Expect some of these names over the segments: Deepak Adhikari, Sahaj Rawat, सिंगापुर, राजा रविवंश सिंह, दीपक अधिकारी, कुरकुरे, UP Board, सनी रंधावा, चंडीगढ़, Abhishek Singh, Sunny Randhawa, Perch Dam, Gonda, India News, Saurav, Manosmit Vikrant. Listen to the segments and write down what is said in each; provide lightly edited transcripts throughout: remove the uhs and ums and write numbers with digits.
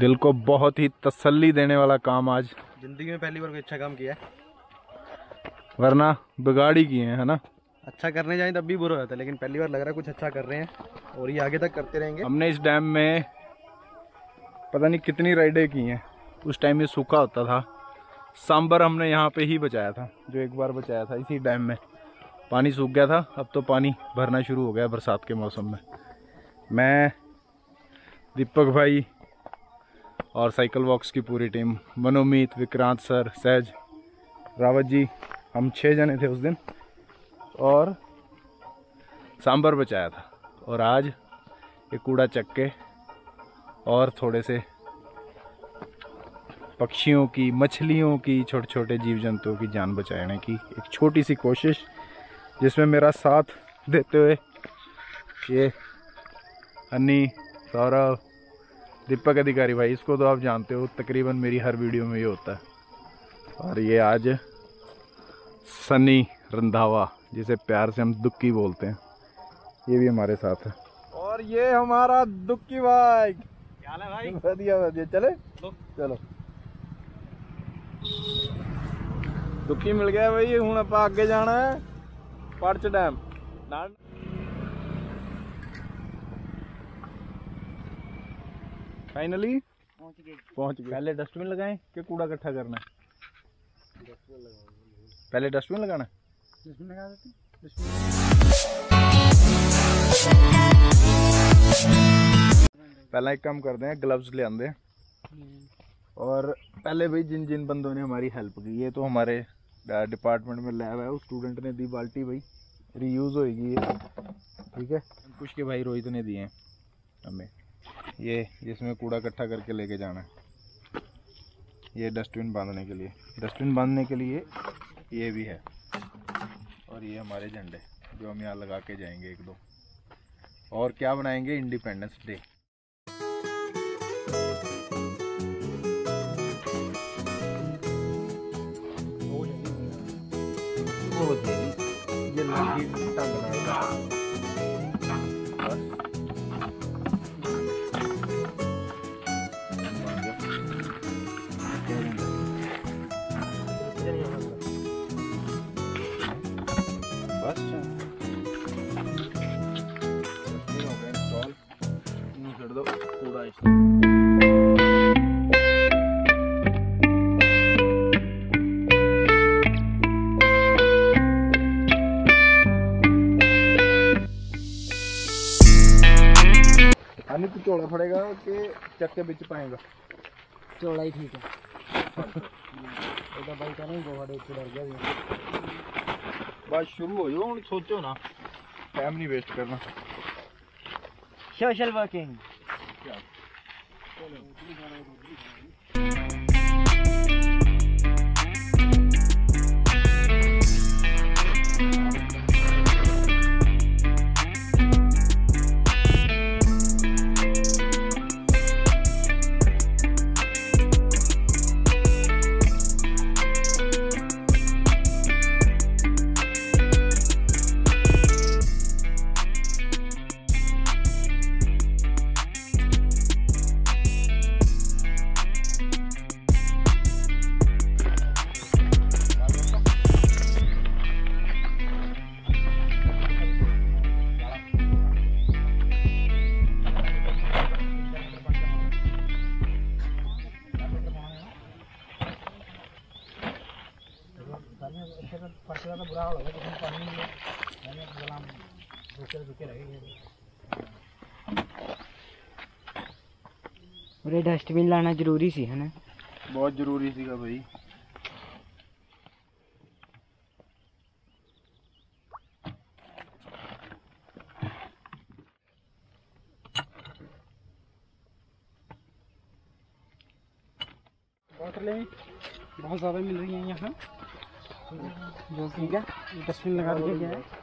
दिल को बहुत ही तसल्ली देने वाला काम आज जिंदगी में पहली बार कोई अच्छा काम किया है, वरना बिगाड़ी किए हैं, है ना। अच्छा करने जाएं तब भी बुरा होता है, लेकिन पहली बार लग रहा है कुछ अच्छा कर रहे हैं और ये आगे तक करते रहेंगे। हमने इस डैम में पता नहीं कितनी राइडें की हैं। उस टाइम ये सूखा होता था, सांभर हमने यहाँ पे ही बचाया था, जो एक बार बचाया था इसी डैम में। पानी सूख गया था, अब तो पानी भरना शुरू हो गया बरसात के मौसम में। मैं, दीपक भाई और साइकिल वॉक्स की पूरी टीम, मनोमीत, विक्रांत सर, सहज, रावत जी, हम 6 जने थे उस दिन और सांभर बचाया था। और आज ये कूड़ा चक्के और थोड़े से पक्षियों की, मछलियों की, छोटे छोटे जीव जंतुओं की जान बचाने की एक छोटी सी कोशिश, जिसमें मेरा साथ देते हुए ये अन्नी, सौरव, दीपक अधिकारी भाई, इसको तो आप जानते हो, तकरीबन मेरी हर वीडियो में ये होता है। और ये आज सनी रंधावा, जिसे प्यार से हम दुक्की बोलते हैं, ये भी हमारे साथ है। और ये हमारा दुक्की भाई, क्या हाल है भाई? बढ़िया बढ़िया, चले चलो। दुक्की मिल गया भाई, हूँ आप आगे जाना है पर्च डैम। फाइनली पहुँच गए। पहले डस्टबिन लगाएं कि कूड़ा इकट्ठा करना है? पहले डस्टबिन लगाना है। डस्टबिन लगा देते हैं। पहला एक काम करते हैं, ग्लव्स ले आते हैं। और पहले भाई जिन जिन बंदों ने हमारी हेल्प की, ये तो हमारे डिपार्टमेंट में लैब है, उस स्टूडेंट ने दी बाल्टी, भाई रीयूज़ होएगी ये, ठीक है। कुछ के भाई रोहित ने दिए हैं हमें, ये जिसमें कूड़ा इकट्ठा करके लेके जाना है, ये डस्टबिन बांधने के लिए। डस्टबिन बांधने के लिए ये भी है, और ये हमारे झंडे जो हम यहाँ लगा के जाएंगे 1-2। और क्या बनाएंगे? Independence day. तो चौड़ा पड़ेगा कि चक्के बिच पाएगा? चौड़ा ही ठीक है। भाई का नहीं डर गया, बस शुरू हो जाओ, सोचो ना, टाइम नहीं वेस्ट करना। सोशल वर्किंग पूरे। डस्टबिन लाना जरूरी सी है ना, बहुत जरूरी सी का भाई। बोतलें बहुत ज़्यादा मिल रही हैं यहाँ, जो ठीक है। डस्टबिन लगा दिया गया है।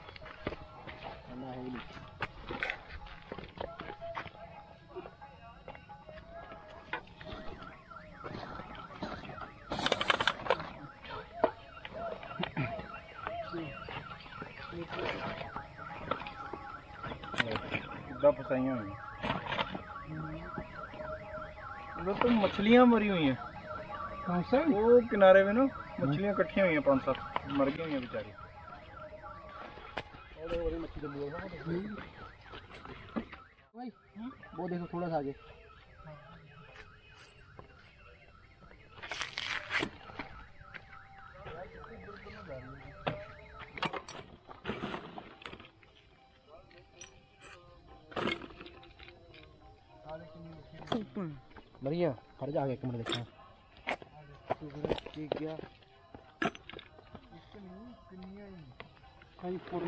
तो मछलियाँ मरी हुई हैं। कौन सा? वो किनारे में ना मछलियाँ इकट्ठी हुई हैं, 5-7 मर गई हैं बेचारी। वो देखो थोड़ा सा आगे। मरिया हर जा आगे कमरे देखना ठीक क्या कहीं फोड़े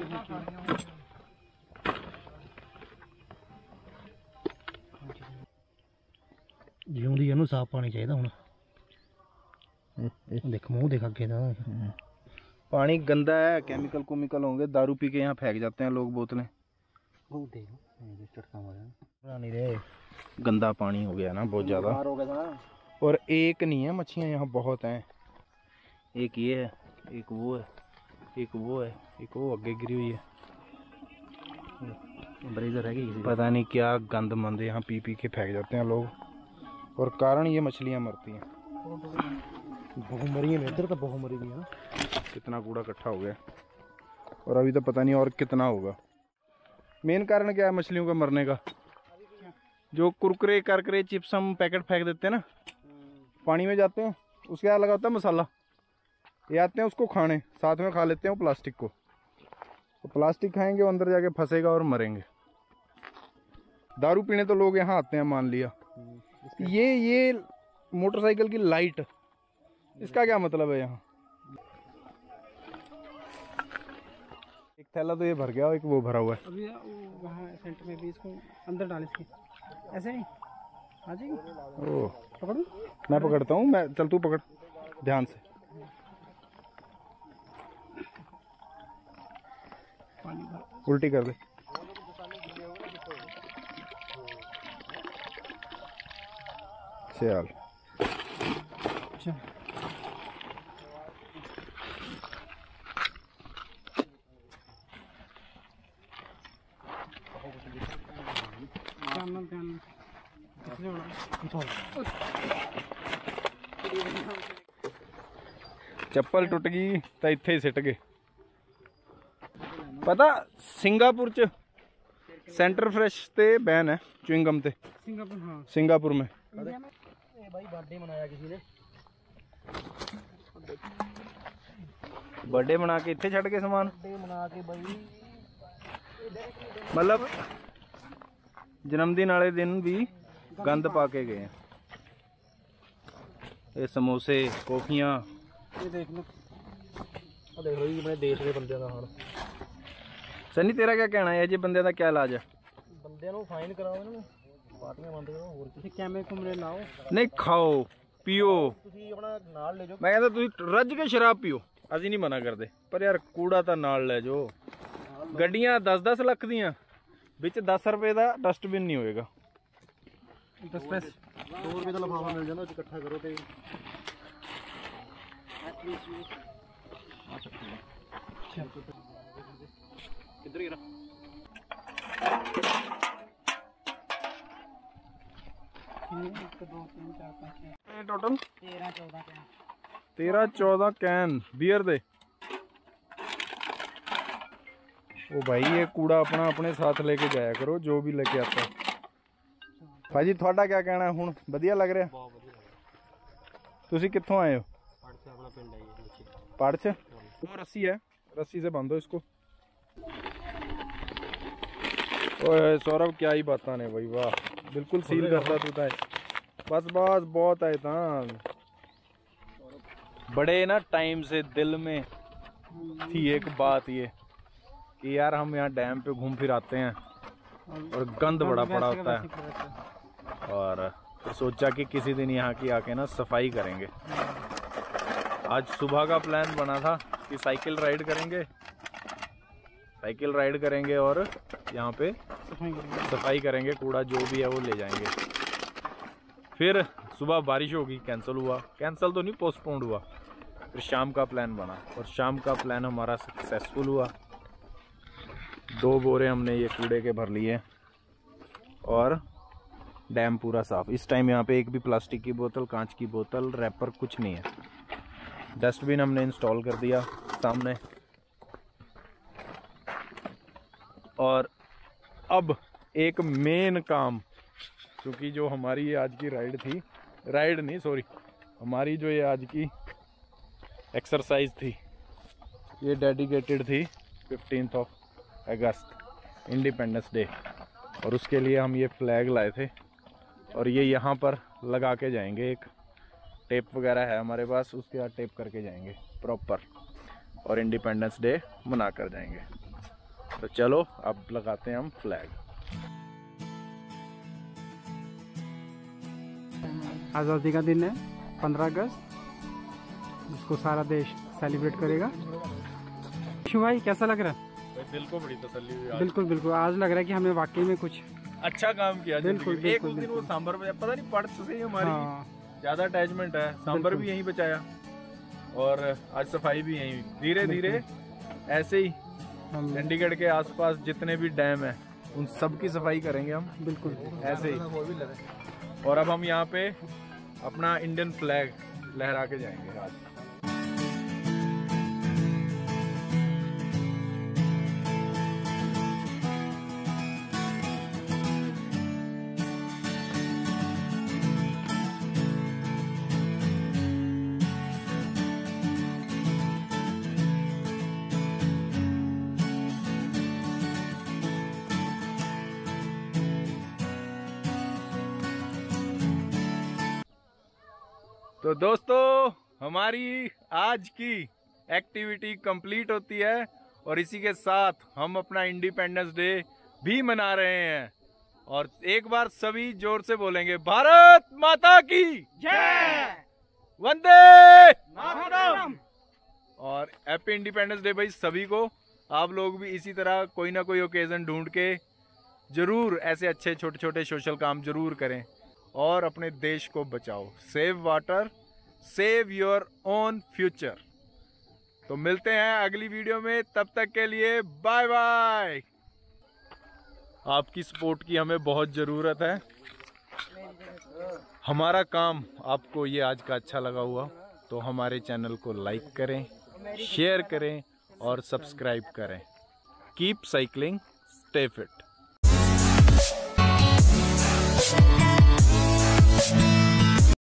जिउंदी इनू साफ पानी चाहिए हुण। देख मुँह देखा के पानी गंदा है, केमिकल कुमिकल होंगे, दारू पी के यहाँ फेंक जाते हैं लोग बोतलें। गंदा पानी हो गया ना बहुत ज़्यादा। और एक नहीं है मच्छियाँ यहाँ बहुत हैं, एक ये है, एक वो है, एक वो है, एक वो आगे गिरी हुई है। ब्रेजर है कि पता नहीं क्या गंद मंद यहाँ पी पी के फेंक जाते हैं लोग, और कारण ये मछलियाँ मरती हैं। बहुमरी है इधर तो, बहुमरी भी है ना। कितना कूड़ा इकट्ठा हो गया और अभी तो पता नहीं और कितना होगा। मेन कारण क्या है मछलियों का मरने का? जो कुरकुरे करकरे चिप्स हम पैकेट फेंक देते हैं ना, पानी में जाते हैं, उसके यहाँ लगा होता है मसाला, ये आते हैं उसको खाने, साथ में खा लेते हैं वो प्लास्टिक को। तो प्लास्टिक खाएंगे, वो अंदर जाके फंसेगा और मरेंगे। दारू पीने तो लोग यहाँ आते हैं मान लिया। ये मोटरसाइकिल की लाइट, इसका क्या मतलब है? यहाँ एक थैला तो ये भर गया, एक वो भरा हुआ है। अभी वहाँ सेंटर में भी इसको अंदर डाल, इसके ऐसे नहीं आ जाएगी। पकड़ दूँ? मैं पकड़ता हूँ, मैं चल तू पकड़ ध्यान से। उल्टी कर दे। चल चप्पल टुट गई तो इत्थे ही सिट गए। पता सिंगापुर च सेंटर फ्रेश ते बैन है च्युइंगम ते। सिंगापुर में बर्थडे मना के इत्थे छड़ के समान, मतलब जन्मदिन वाले दिन भी गंद पा के गए हैं। ये समोसे कॉफियाँ सनी तेरा क्या कहना है? ये बंदे का क्या इलाज है? बंदे नू फाइन कराओ ना, पार्टियां बंद करो, और किसी कैमरे कुमरे लाओ, नहीं खाओ पियो, तुसी अपना नाल ले जाओ। मैं कहता तुसी रज के शराब पियो, असी नहीं मना करते, पर यार कूड़ा तो नाल ले जाओ। गड्डियां 10-10 लाख दियां, बिच 10 रुपए का डस्टबिन नहीं होएगा। 2 रुपए का लफाफा मिल जाना, इकट्ठा करो ते इधर गिरा। टोटल 13-14 कैन बियर दे। ओ भाई ये कूड़ा अपना अपने साथ लेके जाया करो, जो भी लेके आता है। भाजी थोड़ा क्या कहना है? हुण बढ़िया लग रहा है। तुसी कित्थों आए हो? पाड़छ। वो रस्सी है, रस्सी से बांधो इसको। ओए सौरभ क्या ही बात ने भाई, वाह बिल्कुल सील करता तू ताए। बस बस बहुत आए तान। बड़े ना टाइम से दिल में थी एक बात ये कि यार हम यहाँ डैम पे घूम फिर आते हैं और गंद बड़ा पड़ा होता है, और सोचा कि किसी दिन यहाँ की आके ना सफाई करेंगे। आज सुबह का प्लान बना था कि साइकिल राइड करेंगे और यहाँ पे सफाई करेंगे, कूड़ा जो भी है वो ले जाएंगे। फिर सुबह बारिश होगी, पोस्टपोन्ड हुआ। फिर शाम का प्लान बना और शाम का प्लान हमारा सक्सेसफुल हुआ। 2 बोरे हमने ये कूड़े के भर लिए और डैम पूरा साफ। इस टाइम यहाँ पे एक भी प्लास्टिक की बोतल, कांच की बोतल, रैपर कुछ नहीं है। डस्टबिन हमने इंस्टॉल कर दिया सामने। और अब एक मेन काम, क्योंकि जो हमारी ये आज की राइड थी, राइड नहीं सॉरी, हमारी जो ये आज की एक्सरसाइज थी ये डेडिकेटेड थी 15 अगस्त इंडिपेंडेंस डे, और उसके लिए हम ये फ्लैग लाए थे और ये यहाँ पर लगा के जाएंगे। एक टेप वगैरह है हमारे पास, उसके बाद टेप करके जाएंगे प्रॉपर और इंडिपेंडेंस डे मना कर जाएंगे। तो चलो अब लगाते हैं हम फ्लैग। आज़ादी का दिन है 15 अगस्त, उसको सारा देश सेलिब्रेट करेगा। भाई कैसा लग रहा है? दिल को बड़ी तसल्ली हुई। बिल्कुल बिल्कुल, आज लग रहा है कि हमने वाकई में कुछ अच्छा काम किया। बिल्कुल, बिल्कुल, एक उस दिन वो सांभर बचाया, पता नहीं पर्च से ही हमारी ज्यादा अटैचमेंट है। सांभर भी यहीं बचाया और आज सफाई भी यहीं। धीरे धीरे ऐसे ही चंडीगढ़ के आसपास जितने भी डैम हैं उन सब की सफाई करेंगे हम। बिल्कुल ऐसे ही। और अब हम यहाँ पे अपना इंडियन फ्लैग लहरा के जाएंगे आज। तो दोस्तों, हमारी आज की एक्टिविटी कंप्लीट होती है और इसी के साथ हम अपना इंडिपेंडेंस डे भी मना रहे हैं। और एक बार सभी जोर से बोलेंगे, भारत माता की जय, वंदे मातरम। और हैप्पी इंडिपेंडेंस डे भाई सभी को। आप लोग भी इसी तरह कोई ना कोई ओकेजन ढूंढ के जरूर ऐसे अच्छे छोटे छोटे सोशल काम जरूर करें और अपने देश को बचाओ। Save water, save your own future. तो मिलते हैं अगली वीडियो में, तब तक के लिए बाय बाय। आपकी सपोर्ट की हमें बहुत ज़रूरत है। हमारा काम आपको ये आज का अच्छा लगा हुआ तो हमारे चैनल को लाइक करें, शेयर करें और सब्सक्राइब करें। Keep cycling, stay fit.